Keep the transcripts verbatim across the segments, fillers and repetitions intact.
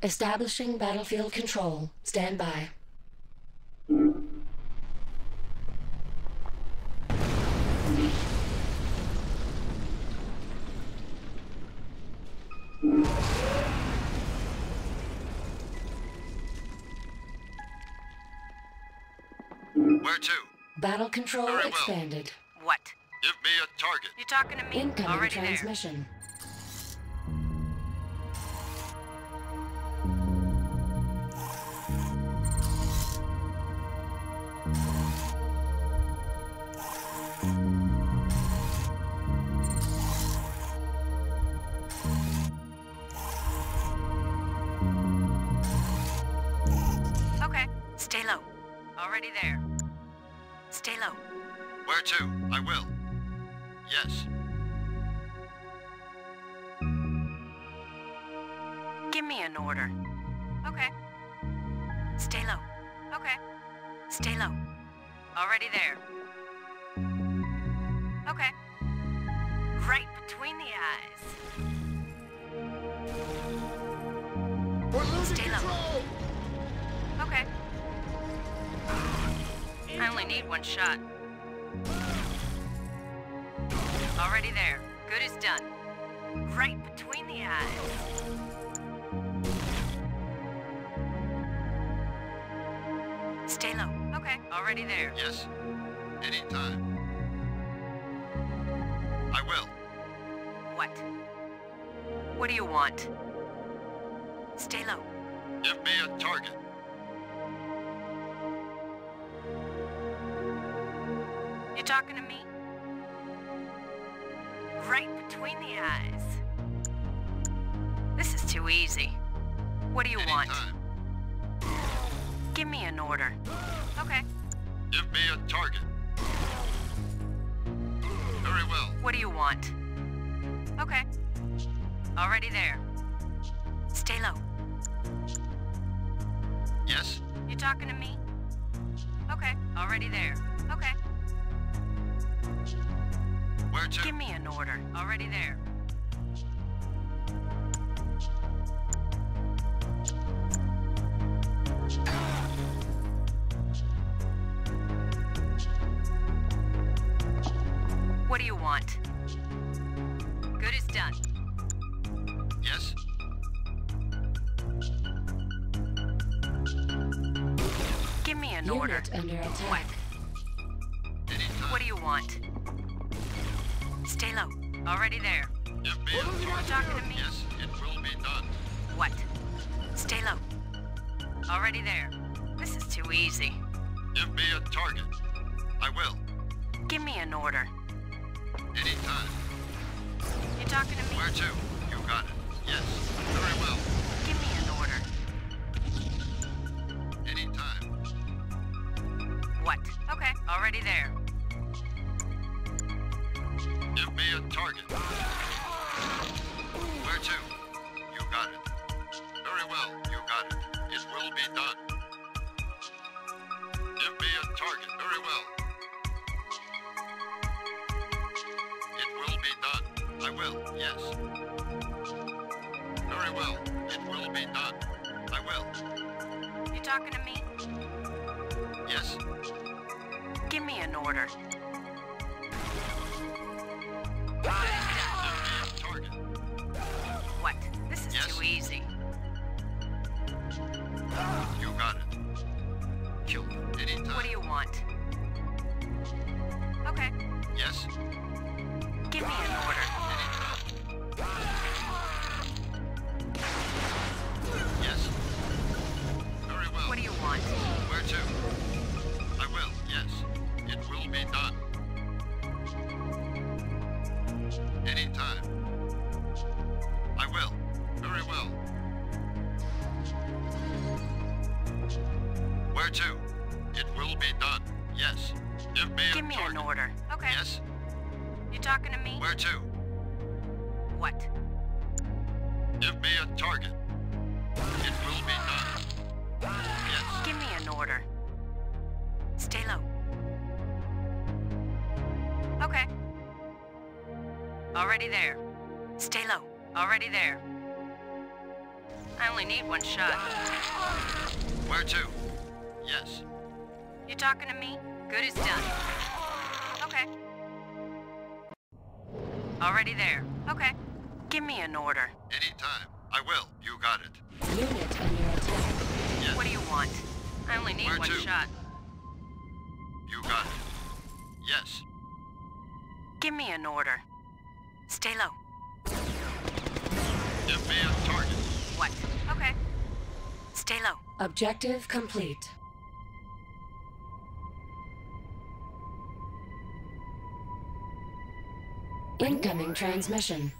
Establishing battlefield control. Stand by. Where to? Battle control well. Expanded. What? Give me a target. You talking to me? Incoming already transmission. There. There. Stay low. Where to? I will. Yes. Give me an order. Okay. Stay low. Okay. Stay low. Already there. Okay. Right between the eyes. We're losing control. Stay low. Okay. I only need one shot. Already there. Good is done. Right between the eyes. Stay low. Okay. Already there. Yes. Anytime. I will. What? What do you want? Stay low. Give me a target. You talking to me? Right between the eyes. This is too easy. What do you Anytime. Want? Give me an order. Okay. Give me a target. Very well. What do you want? Okay. Already there. Stay low. Yes? You talking to me? Okay. Already there. Okay. Where to? Give me an order. Already there. What do you want? Good is done. Yes. Give me an Unit order. Under attack. What do you want? Stay low. Already there. Give me a You're talking to me? Yes, it will be done. What? Stay low. Already there. This is too easy. Give me a target. I will. Give me an order. Anytime. You talking to me? Where to? You got it. Yes. Very well. Give me an order. Anytime. What? Okay. Already there. Give me a target. Where to? You got it. Very well, you got it. It will be done. Give me a target. Very well. It will be done. I will, yes. Very well, it will be done. I will. You talking to me? Yes. Give me an order. What? This is yes. too easy. You got it. Kill anytime. What do you want? Okay. Yes. Give me an order. Anytime. Yes. Very well. What do you want? Where to? I will, yes. It will be done. Anytime. I will. Very well. Where to? It will be done. Yes. Give me Give a me target. An order. Okay. Yes. You talking to me? Where to? What? Give me a target. It will be done. Yes. Give me an order. Stay low. Okay. Already there. Stay low. Already there. I only need one shot. Where to? Yes. You talking to me? Good as done. Okay. Already there. Okay. Give me an order. Anytime. I will. You got it. Unit under attack. Yes. What do you want? I only need Where one to? shot. You got it. Yes. Give me an order. Stay low. Give me a target. What? Okay. Stay low. Objective complete. Incoming transmission.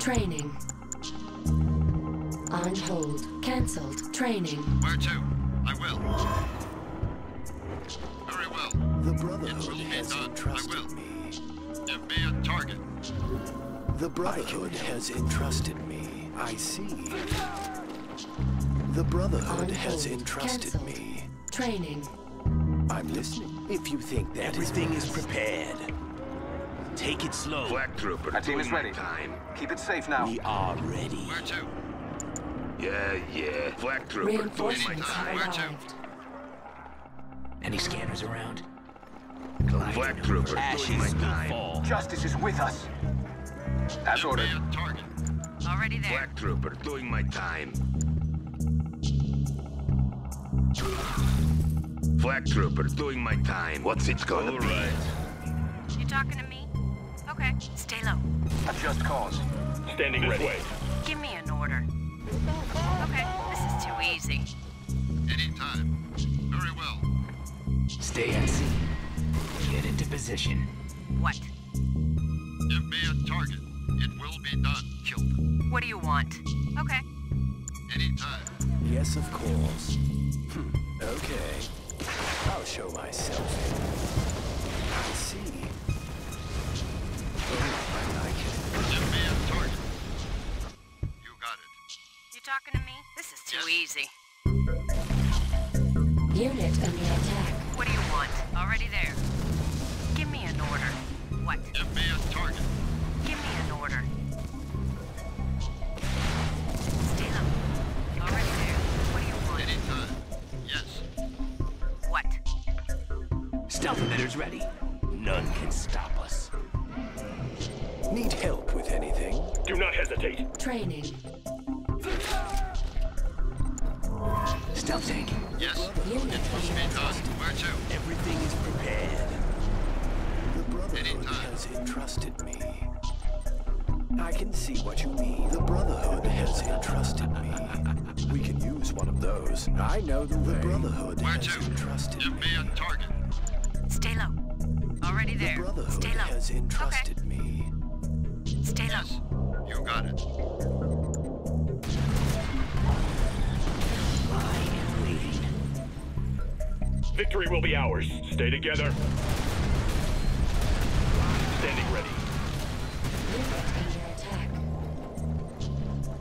Training. On hold. Cancelled. Training. Where to? I will. Very well. The Brotherhood has entrusted me. Give me a target. The Brotherhood has entrusted me. I see. The Brotherhood has entrusted me. Training. I'm listening. If you think that everything is prepared. Take it slow. Black Trooper. Our team is ready. Time. Keep it safe now. We are ready. Where to? Yeah, yeah. Black Trooper. Reinforcements arrived. Where to? Any scanners around? Glide. Black Trooper. Ashes will fall. Justice is with us. That's ordered. Target. Already there. Black Trooper. Doing my time. Black Trooper. Doing my time. What's it gonna be? All right. You talking to me? Okay, stay low. I've just called. Standing ready. Way. Give me an order. Okay, this is too easy. Anytime. Very well. Stay at sea. Get into position. What? Give me a target. It will be done. Killed. What do you want? Okay. Anytime. Yes, of course. Hm. Okay. I'll show myself. I see. Give me a target. You got it. You talking to me? This is too easy. Unit under attack. What do you want? Already there. Give me an order. What? Give me a target. Give me an order. Stay low. Already there. What do you want? Anytime. Yes. What? Stealth emitters ready. None can stop us. Need help with anything? Do not hesitate. Training. Stealth tank. Yes. It must be done. Where to? Everything is prepared. The Brotherhood Anytime. has entrusted me. I can see what you mean. The Brotherhood has entrusted me. We can use one of those. I know the way. The Brotherhood Where has to? entrusted Give me. Give me a target. Stay low. Already there. The Brotherhood Stay low. has entrusted okay. me. Stay low. Yes, you got it. I am leading. Victory will be ours. Stay together. Standing ready. Attack.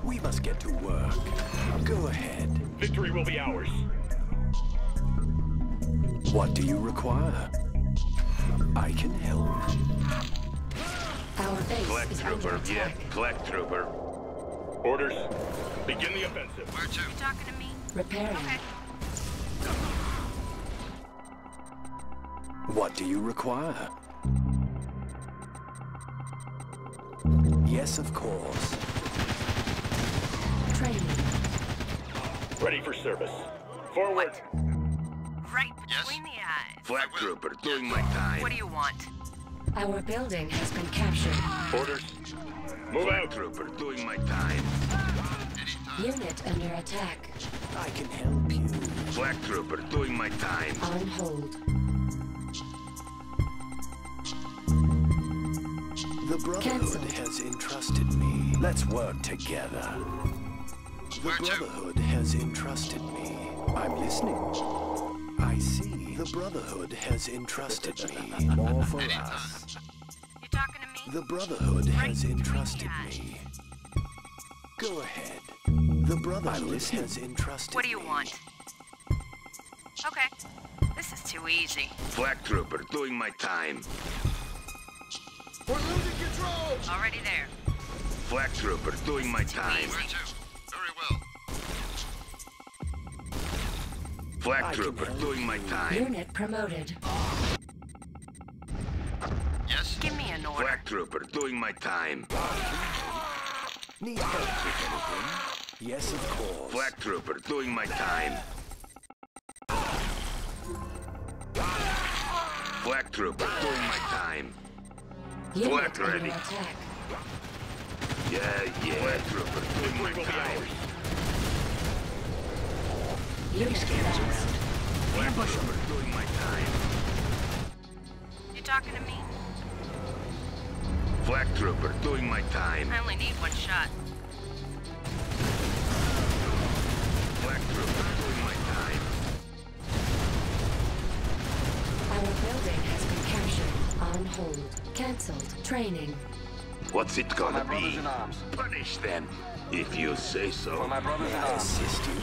We must get to work. Go ahead. Victory will be ours. What do you require? I can help. Our base Black is Trooper, under attack. yeah, Black Trooper. Orders, begin the offensive. Where to? You talking to me? Repairing. Okay. What do you require? Yes, of course. Training. Ready for service. Forward. What? Right between yes. the eyes. Black Trooper, doing my time. What do you want? Our building has been captured. Orders. Move out, Trooper. Doing my time. Unit under attack. I can help you. Black Trooper. Doing my time. On hold. The Brotherhood Canceled. has entrusted me. Let's work together. Where to? The Brotherhood has entrusted me. I'm listening. I see. The Brotherhood has entrusted me. More for us. You're talking to me? The Brotherhood has entrusted me. Go ahead. The Brotherhood has entrusted me. What do you want? Okay. This is too easy. Black Trooper doing my time. We're losing control! Already there. Flak Trooper doing my time. Where to? Very well. Flak Trooper doing my time. Unit promoted. Yes? Give me an order. Flak Trooper doing my time. Need help with anything? Yes, of course. Flak Trooper doing my time. Flak Trooper doing my time. Flak ready. Yeah, yeah. Black Trooper, doing my time. Black Trooper, doing my time. You talking to me? Black Trooper, doing my time. I only need one shot. Black Trooper, doing my time. Our building has been captured. On hold. Cancelled. Training. What's it gonna my be? In arms. Punish them, if you say so. For my brothers in arms. Assist you.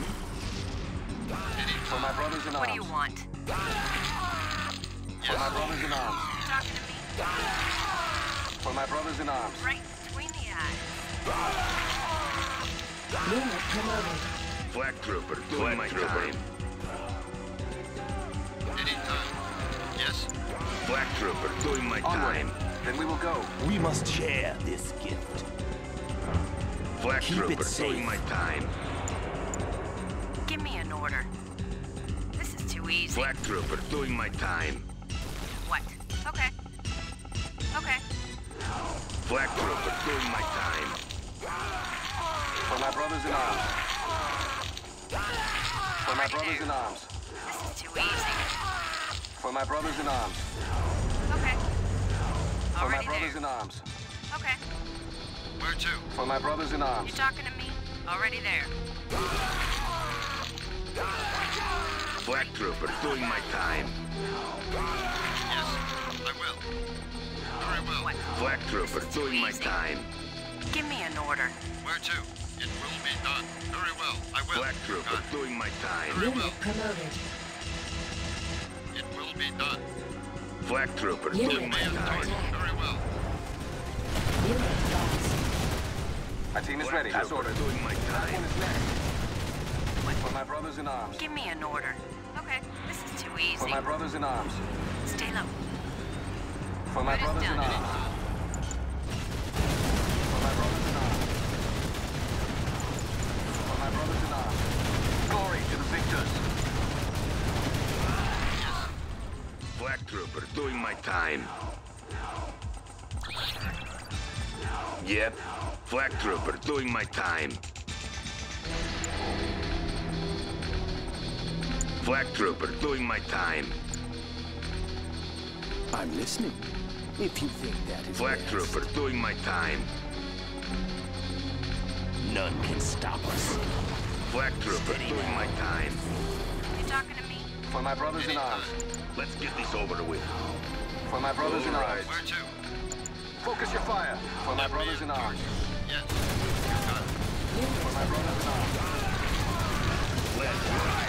For my brothers in arms. What do you want? For yes. my brothers in arms. You're talking to me? For my brothers in arms. Right between the eyes. Unit promoted. Black Trooper, doing my time. Anytime. Yes. Black Trooper, doing my time. Then we will go. We must share this gift. Black Trooper doing my time. Give me an order. This is too easy. Black Trooper doing my time. What? Okay. Okay. Black Trooper doing my time. For my brothers in arms. For my brothers in arms. This is too easy. For my brothers in arms. Okay. For Already my brothers there. in arms. Okay. Where to? For my brothers in arms. You're talking to me? Already there. Black Trooper doing my time. Yes, I will. Very well. What? Black Trooper doing my time. Give me an order. Where to? It will be done. Very well. I will. Black Trooper God. doing my time. Very well. Promoted. It will be done. Black Trooper doing my time. Very well. My team is ready. That's ordered. Doing my time. For my brothers in arms. Give me an order. Okay, this is too easy. For my brothers in arms. Stay low. For my brothers in arms. For my brothers in arms. For my brothers in arms. Glory to the victors. Black Trooper doing my time. Yep. Black Trooper doing my time. Black Trooper doing my time. I'm listening. If you think that is Black Trooper doing my time. None can stop us. Black Trooper doing my time. You talking to me? For my brothers in arms. Let's get this over with. For my brothers in arms. Where to? Focus your fire. For my brothers in arms. Yes. For my brothers in arms. Let's ride.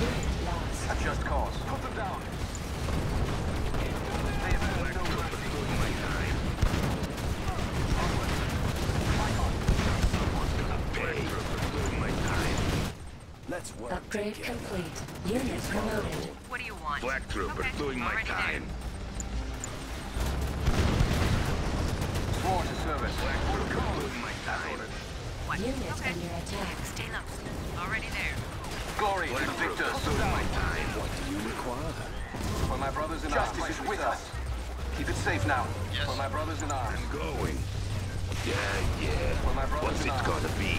A just cause. Put them down. They have had no mercy. My time. Someone's gonna pay. Doing my time. Let's work. Upgrade complete. Unit promoted. Black Trooper okay. doing my Already time. Sworn to service. Black Trooper doing my time. What? Units okay. under attack. Stay low. Already there. Glory to the victors. Doing my time. What do you require? For my brothers in arms. Justice is with us. Keep it safe now. Yes. For my brothers in arms. I'm going. Yeah, yeah. For my brothers What's in arms. What's it gonna be?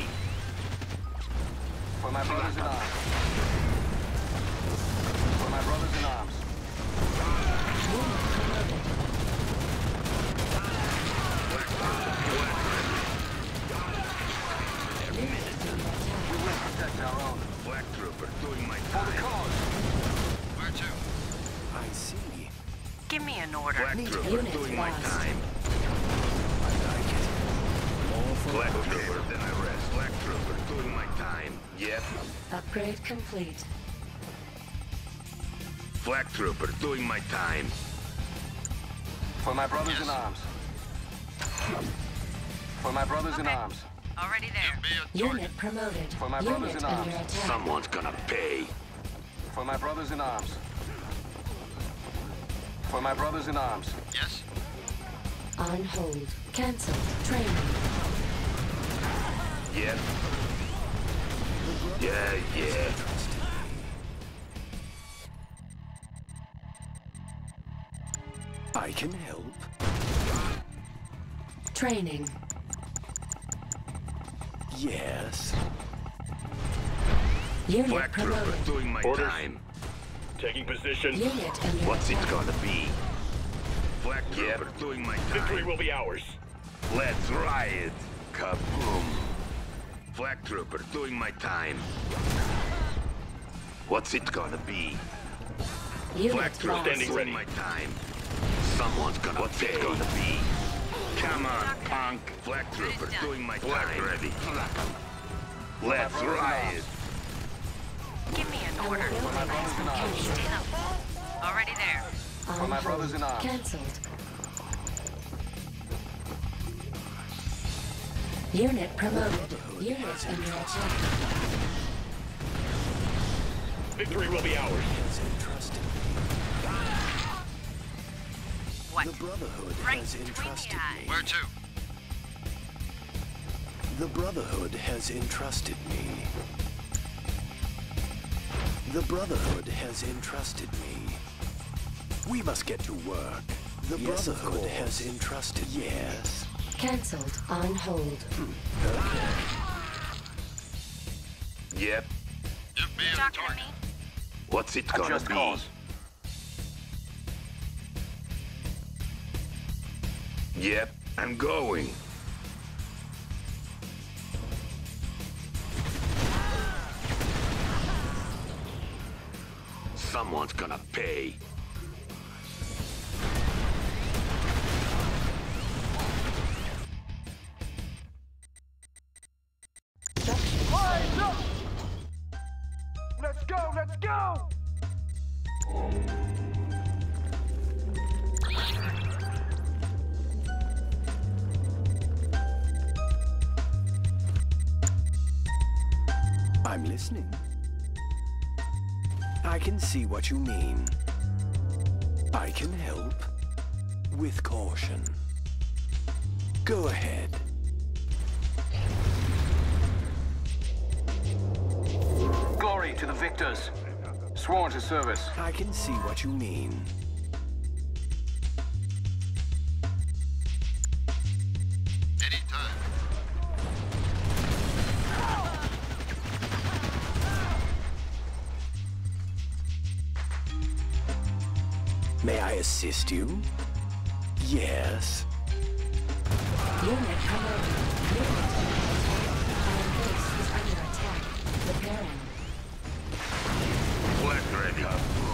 For my brothers in arms. My brothers in arms. Black Trooper, units doing my time. I like it. More Black Trooper than I rest. Black Trooper doing my time. Yep. Upgrade complete. Flak Trooper doing my time. For my brothers yes. in arms. For my brothers okay. in arms. Already there. Unit promoted. For my Unit brothers in arms. Attack. Someone's gonna pay. For my brothers in arms. For my brothers in arms. Yes. On hold. Cancelled. Training. Yep. Yeah, yeah. I can help. Training. Yes. Unit Black Trooper doing my Order. time. Taking position. Unit What's it gonna be? Black Trooper yep. doing my time. Victory will be ours. Let's riot. Kaboom. Black Trooper doing my time. What's it gonna be? Unit Black Trooper standing ready. My time. Someone's gonna What's pay. it gonna be? Come on, punk. Black Trooper doing my Black time. Ready. Let's riot. Give me an order. For my brothers in arms. Already there. For my brothers in arms. Cancelled. Unit promoted. Unit under attack. Victory will be ours. What? The Brotherhood right has entrusted me. Where to? The Brotherhood has entrusted me. The Brotherhood has entrusted me. We must get to work. The yes, Brotherhood has entrusted me. Yes. Cancelled. On hold. Hmm. Okay. Yep. Give me a target. What's it gonna Just be? Cause. Yep, I'm going. Someone's gonna pay. Let's go, let's go! I'm listening. I can see what you mean. I can help. With caution. Go ahead. Glory to the victors. Sworn to service. I can see what you mean. May I assist you? Yes. Unit promoted. Unit Our base is under attack. Repairing. Black ready. Boom.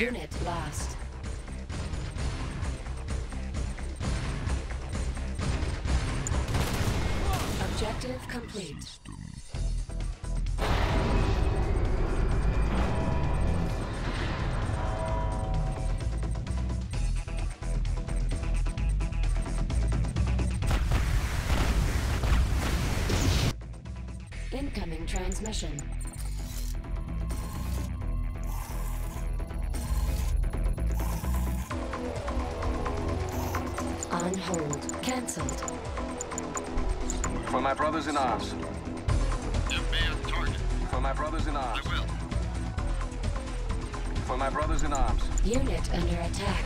Unit lost. Objective complete. transmission. On hold. Cancelled. For my brothers in arms. Demand target. For my brothers in arms. I will. For my brothers in arms. Unit under attack.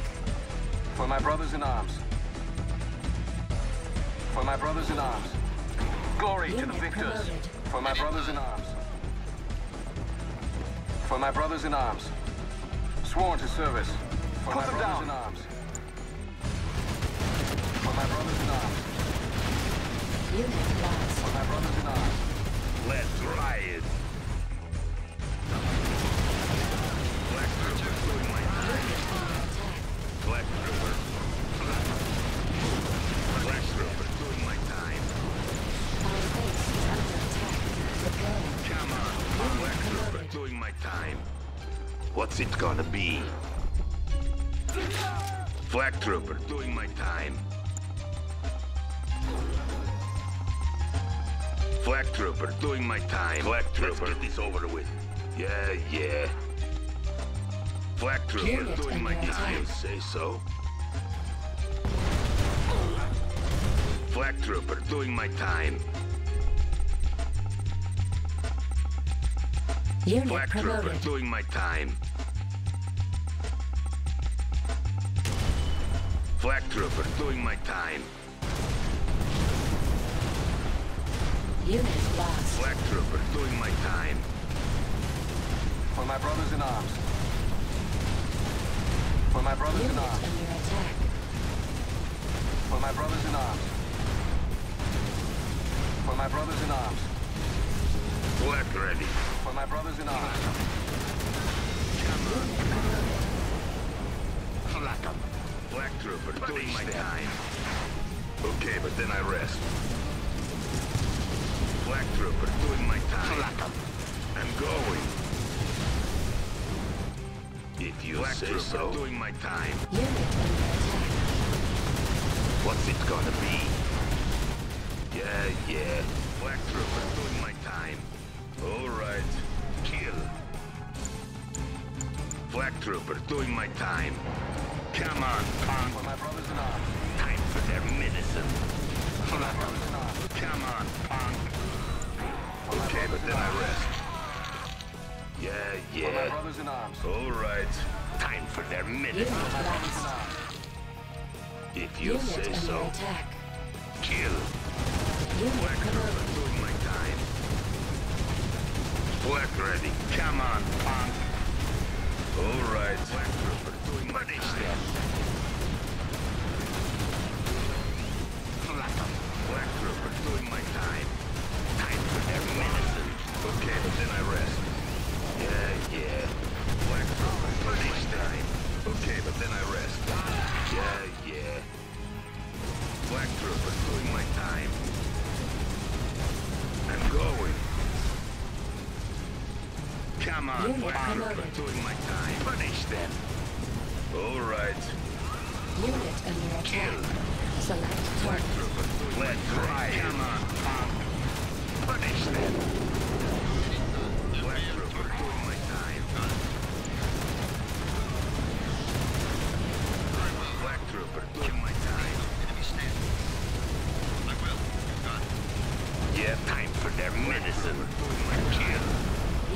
For my brothers in arms. For my brothers in arms. Glory Unit to the victors. Promoted. For my brothers in arms. For my brothers in arms. Sworn to service. For Put my brothers down. in arms. For my brothers in arms. Unit lost. For my brothers in arms. Let's riot. Black Trooper. Black Trooper. Black Trooper. Doing my time. Our base is under attack. Come on. Black Trooper. Doing my time. What's it gonna be? Flak Trooper. Doing my time. Flak Trooper. Doing my time. Flak Trooper. Let's get this over with. Yeah, yeah. Flak Trooper. Doing my time. You say so. Flak Trooper. Doing my time. Flak Trooper. Doing my time. Black Trooper, doing my time. Unit lost. Black Trooper, doing my time. For my brothers in arms. For my brothers Unit in arms. Under attack. For my brothers in arms. For my brothers in arms. Black ready. For my brothers in arms. Come on. Black up. Black Trooper, doing my time. Okay, but then I rest. Black Trooper, doing my time. I'm going. If you Black say Trooper, so. Doing my time. What's it gonna be? Yeah, yeah. Black Trooper, doing my time. All right. Kill. Black Trooper, doing my time. Come on, punk. For my brothers in arms. Time for their medicine. For my brothers in arms. Come on, punk. Okay, but then I rest. Yeah, yeah. For my brothers in arms. All right. Time for their medicine. If you say so. Attack. Kill. Black Trooper, doing my time. Black ready. Come on, punk. All right. Black Trooper. Punish them. Black Trooper, doing my time. Time for their medicine. Okay, but then I rest. Yeah, yeah. Black Trooper, punish time. Okay, but then I rest. Yeah, yeah. Black Trooper, doing my time. I'm going. Come on, Black Trooper, doing my time. Punish them. All right. Unit under attack. Kill. Select Black Trooper. Let's try. Come on. Punish them. Black Trooper, doing my time. Black Trooper, doing my time. I will. Yeah, time for their medicine. Kill.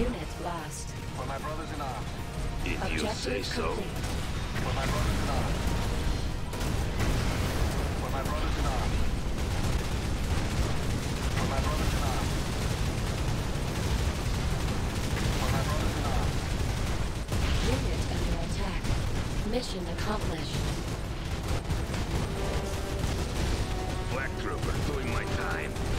Units lost. For my brothers in arms. If Objective you say so. Complete. For my brothers in arms. For my brothers in arms. For my brothers in arms. For my brothers in arms. Unit under attack. Mission accomplished. Black Trooper, doing my time.